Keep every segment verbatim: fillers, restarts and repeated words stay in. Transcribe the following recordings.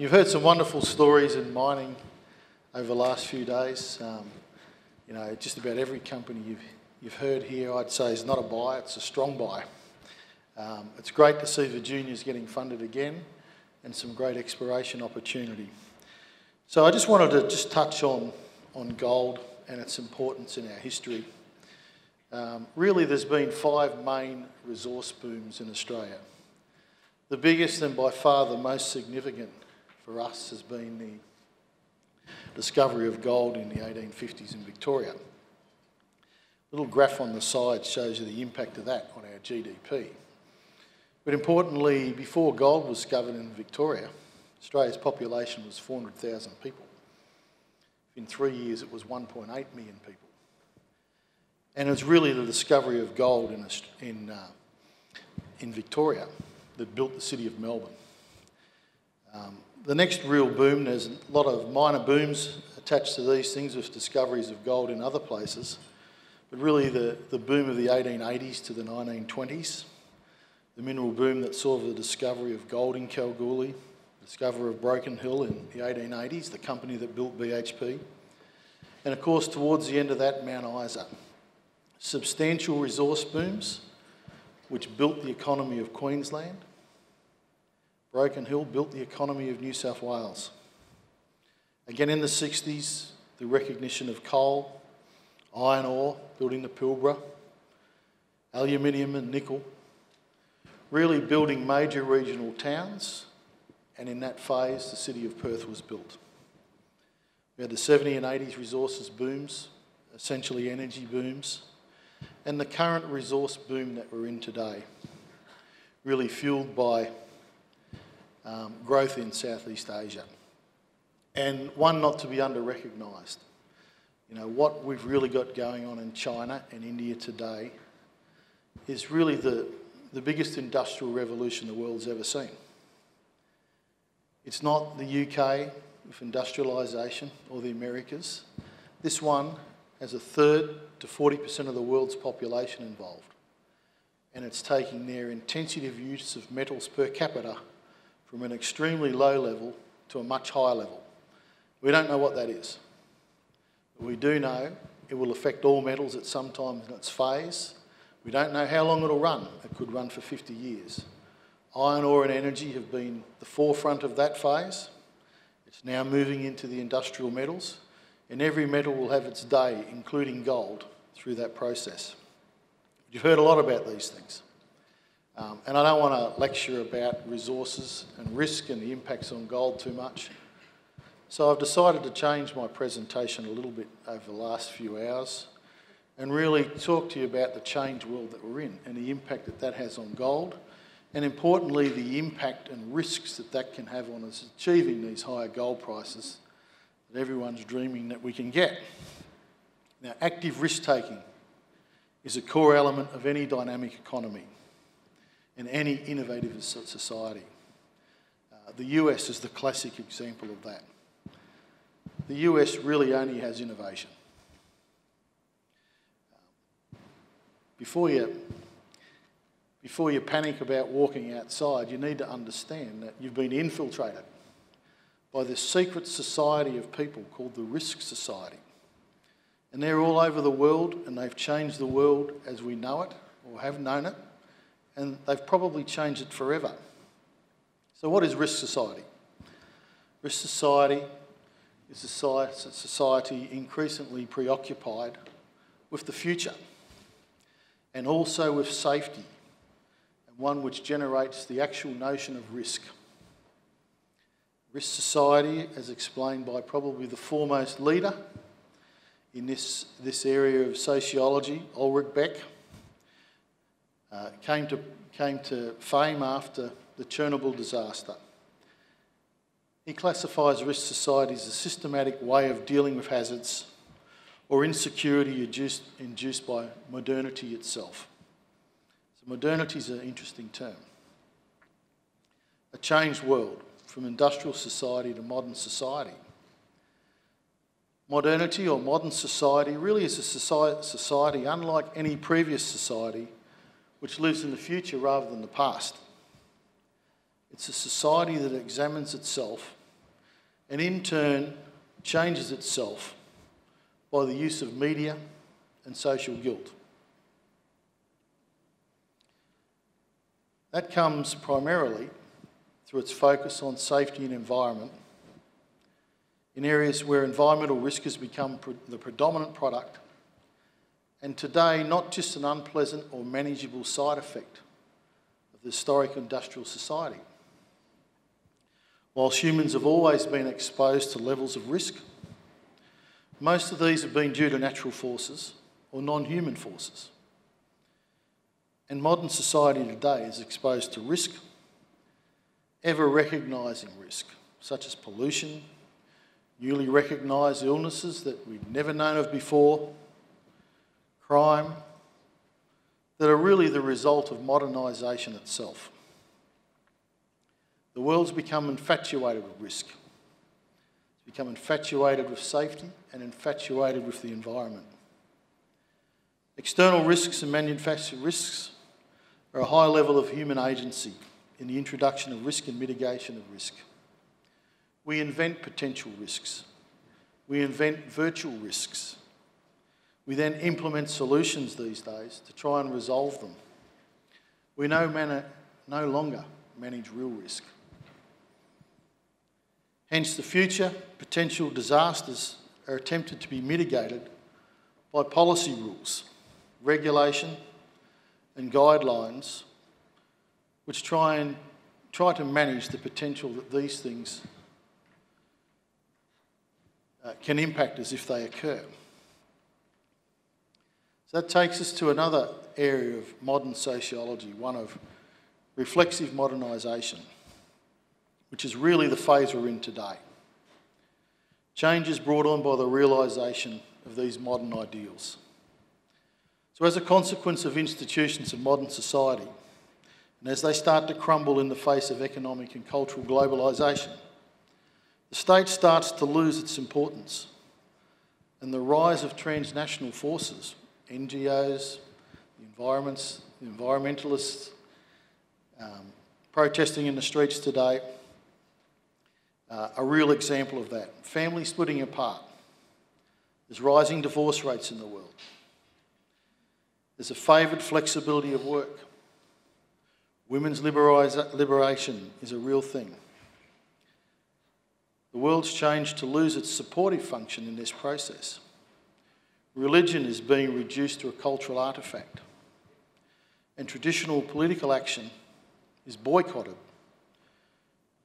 You've heard some wonderful stories in mining over the last few days. Um, you know, just about every company you've, you've heard here, I'd say, is not a buy, it's a strong buy. Um, it's great to see the juniors getting funded again and some great exploration opportunity. So I just wanted to just touch on, on gold and its importance in our history. Um, really, there's been five main resource booms in Australia. The biggest and by far the most significant for us has been the discovery of gold in the eighteen fifties in Victoria. A little graph on the side shows you the impact of that on our G D P. But importantly, before gold was discovered in Victoria, Australia's population was four hundred thousand people. In three years, it was one point eight million people. And it was really the discovery of gold in, in, uh, in Victoria that built the city of Melbourne. Um, the next real boom, there's a lot of minor booms attached to these things with discoveries of gold in other places, but really the, the boom of the eighteen eighties to the nineteen twenties, the mineral boom that saw the discovery of gold in Kalgoorlie, the discovery of Broken Hill in the eighteen eighties, the company that built B H P, and of course towards the end of that, Mount Isa. Substantial resource booms which built the economy of Queensland. Broken Hill built the economy of New South Wales. Again in the sixties, the recognition of coal, iron ore, building the Pilbara, aluminium and nickel, really building major regional towns, and in that phase, the city of Perth was built. We had the seventies and eighties resources booms, essentially energy booms, and the current resource boom that we're in today, really fuelled by Um, growth in Southeast Asia, and one not to be under-recognised. You know, what we've really got going on in China and India today is really the, the biggest industrial revolution the world's ever seen. It's not the U K with industrialisation or the Americas. This one has a third to forty percent of the world's population involved, and it's taking their intensive use of metals per capita from an extremely low level to a much higher level. We don't know what that is. But we do know it will affect all metals at some time in its phase. We don't know how long it'll run. It could run for fifty years. Iron ore and energy have been the forefront of that phase. It's now moving into the industrial metals, and every metal will have its day, including gold, through that process. You've heard a lot about these things. Um, and I don't want to lecture about resources and risk and the impacts on gold too much. So I've decided to change my presentation a little bit over the last few hours and really talk to you about the change world that we're in and the impact that that has on gold, and importantly the impact and risks that that can have on us achieving these higher gold prices that everyone's dreaming that we can get. Now, active risk-taking is a core element of any dynamic economy and any innovative society. Uh, the U S is the classic example of that. The U S really only has innovation. Before you, before you panic about walking outside, you need to understand that you've been infiltrated by this secret society of people called the Risk Society. And they're all over the world, and they've changed the world as we know it, or have known it, and they've probably changed it forever. So what is Risk Society? Risk Society is a society increasingly preoccupied with the future and also with safety, and one which generates the actual notion of risk. Risk Society, as explained by probably the foremost leader in this, this area of sociology, Ulrich Beck, Uh, came to, came to fame after the Chernobyl disaster. He classifies risk society as a systematic way of dealing with hazards or insecurity induced, induced by modernity itself. So modernity is an interesting term. A changed world from industrial society to modern society. Modernity or modern society really is a society, society unlike any previous society, which lives in the future rather than the past. It's a society that examines itself and in turn changes itself by the use of media and social guilt. That comes primarily through its focus on safety and environment in areas where environmental risk has become the predominant product, and today not just an unpleasant or manageable side effect of the historic industrial society. Whilst humans have always been exposed to levels of risk, most of these have been due to natural forces or non-human forces. And modern society today is exposed to risk, ever recognising risk, such as pollution, newly recognised illnesses that we've never known of before, crime, that are really the result of modernisation itself. The world's become infatuated with risk. It's become infatuated with safety and infatuated with the environment. External risks and manufactured risks are a high level of human agency in the introduction of risk and mitigation of risk. We invent potential risks. We invent virtual risks. We then implement solutions these days to try and resolve them. We no, manner, no longer manage real risk. Hence, the future potential disasters are attempted to be mitigated by policy rules, regulation and guidelines which try, and, try to manage the potential that these things uh, can impact us if they occur. So that takes us to another area of modern sociology, one of reflexive modernisation, which is really the phase we're in today. Changes brought on by the realisation of these modern ideals. So as a consequence of institutions of modern society, and as they start to crumble in the face of economic and cultural globalisation, the state starts to lose its importance, and the rise of transnational forces, N G Os, the environments, the environmentalists, um, protesting in the streets today, uh, a real example of that. Families splitting apart. There's rising divorce rates in the world. There's a favoured flexibility of work. Women's liberation is a real thing. The world's changed to lose its supportive function in this process. Religion is being reduced to a cultural artefact, and traditional political action is boycotted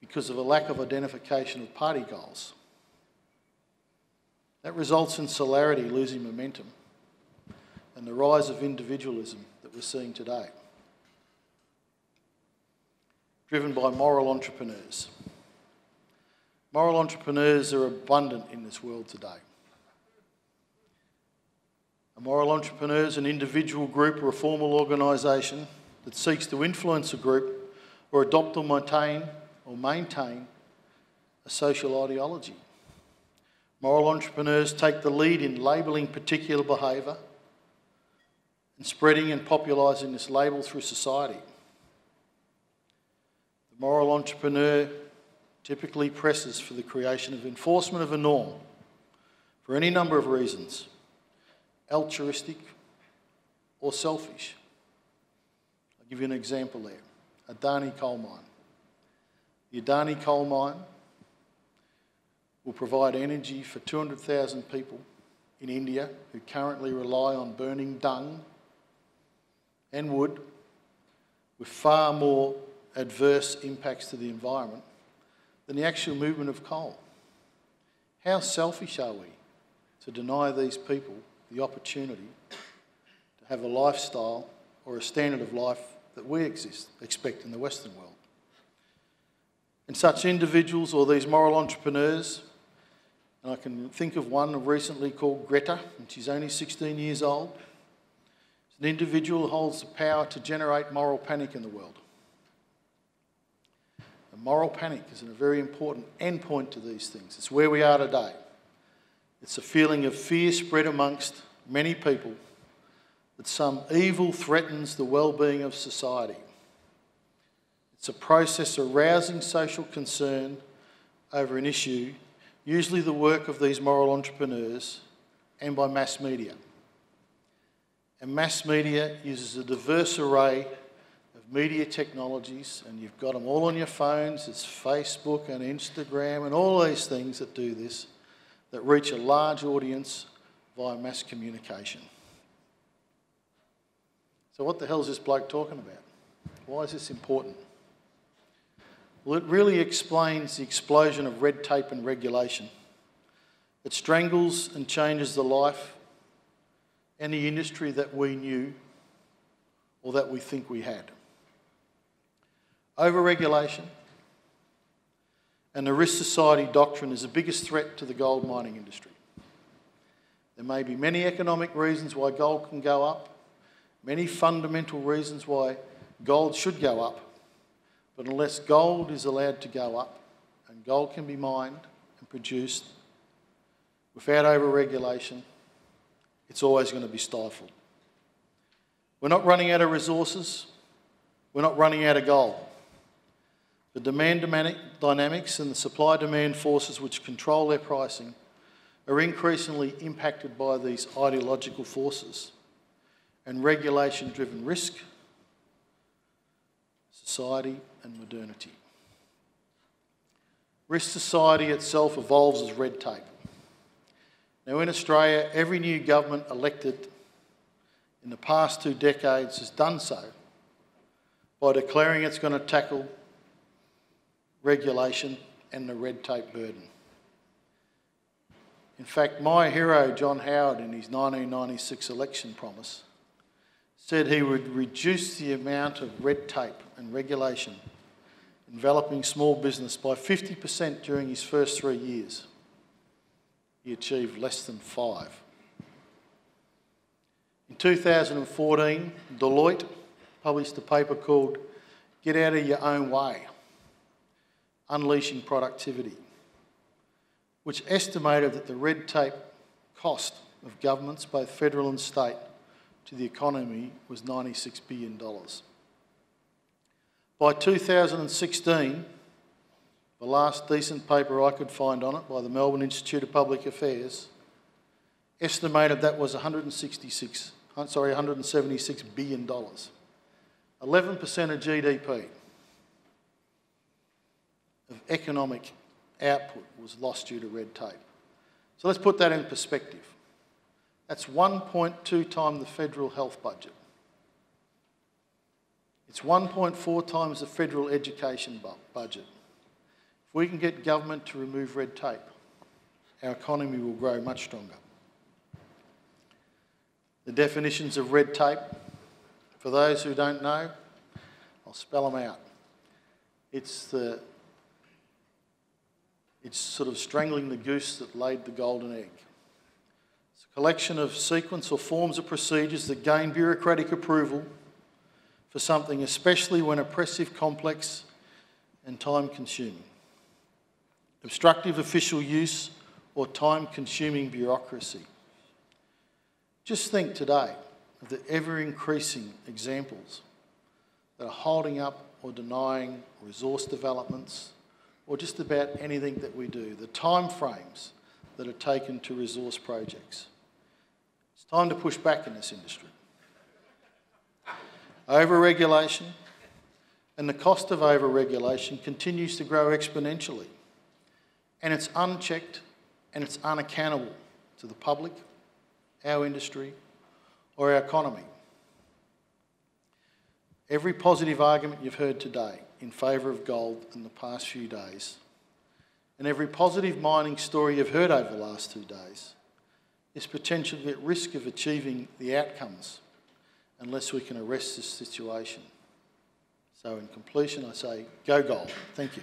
because of a lack of identification of party goals. That results in celerity losing momentum and the rise of individualism that we're seeing today, driven by moral entrepreneurs. Moral entrepreneurs are abundant in this world today. A moral entrepreneur is an individual, group, or a formal organisation that seeks to influence a group or adopt or maintain or maintain a social ideology. Moral entrepreneurs take the lead in labelling particular behaviour and spreading and popularising this label through society. The moral entrepreneur typically presses for the creation of enforcement of a norm for any number of reasons, altruistic or selfish. I'll give you an example there. Adani coal mine. The Adani coal mine will provide energy for two hundred thousand people in India who currently rely on burning dung and wood, with far more adverse impacts to the environment than the actual movement of coal. How selfish are we to deny these people the opportunity to have a lifestyle or a standard of life that we exist, expect in the Western world? And such individuals, or these moral entrepreneurs, and I can think of one recently called Greta, and she's only sixteen years old. It's an individual who holds the power to generate moral panic in the world. And moral panic is a very important endpoint to these things. It's where we are today. It's a feeling of fear spread amongst many people that some evil threatens the well-being of society. It's a process arousing social concern over an issue usually the work of these moral entrepreneurs, and by mass media. And mass media uses a diverse array of media technologies, and you've got them all on your phones. It's Facebook and Instagram and all these things that do this, that reach a large audience via mass communication. So what the hell is this bloke talking about? Why is this important? Well, it really explains the explosion of red tape and regulation. It strangles and changes the life and the industry that we knew or that we think we had. Overregulation and the risk society doctrine is the biggest threat to the gold mining industry. There may be many economic reasons why gold can go up, many fundamental reasons why gold should go up, but unless gold is allowed to go up and gold can be mined and produced without over-regulation, it's always going to be stifled. We're not running out of resources, we're not running out of gold. The demand dynamics and the supply-demand forces which control their pricing are increasingly impacted by these ideological forces and regulation-driven risk, society and modernity. Risk society itself evolves as red tape. Now in Australia, every new government elected in the past two decades has done so by declaring it's going to tackle regulation and the red tape burden. In fact, my hero, John Howard, in his nineteen ninety-six election promise, said he would reduce the amount of red tape and regulation enveloping small business by fifty percent during his first three years. He achieved less than five. In two thousand fourteen, Deloitte published a paper called Get Out of Your Own Way, Unleashing Productivity, which estimated that the red tape cost of governments, both federal and state, to the economy was ninety-six billion dollars. By two thousand sixteen, the last decent paper I could find on it by the Melbourne Institute of Public Affairs estimated that was one hundred sixty-six, sorry, one hundred seventy-six billion dollars, eleven percent of G D P of economic output was lost due to red tape. So let's put that in perspective. That's one point two times the federal health budget. It's one point four times the federal education bu budget. If we can get government to remove red tape, our economy will grow much stronger. The definitions of red tape, for those who don't know, I'll spell them out. It's the It's sort of strangling the goose that laid the golden egg. It's a collection of sequence or forms of procedures that gain bureaucratic approval for something, especially when oppressive, complex and time-consuming. Obstructive official use or time-consuming bureaucracy. Just think today of the ever-increasing examples that are holding up or denying resource developments, or just about anything that we do, the time frames that are taken to resource projects. It's time to push back in this industry. Overregulation and the cost of overregulation continues to grow exponentially, and it's unchecked and it's unaccountable to the public, our industry, or our economy. Every positive argument you've heard today in favour of gold in the past few days, and every positive mining story you've heard over the last two days, is potentially at risk of achieving the outcomes unless we can arrest this situation. So in completion, I say, go gold. Thank you.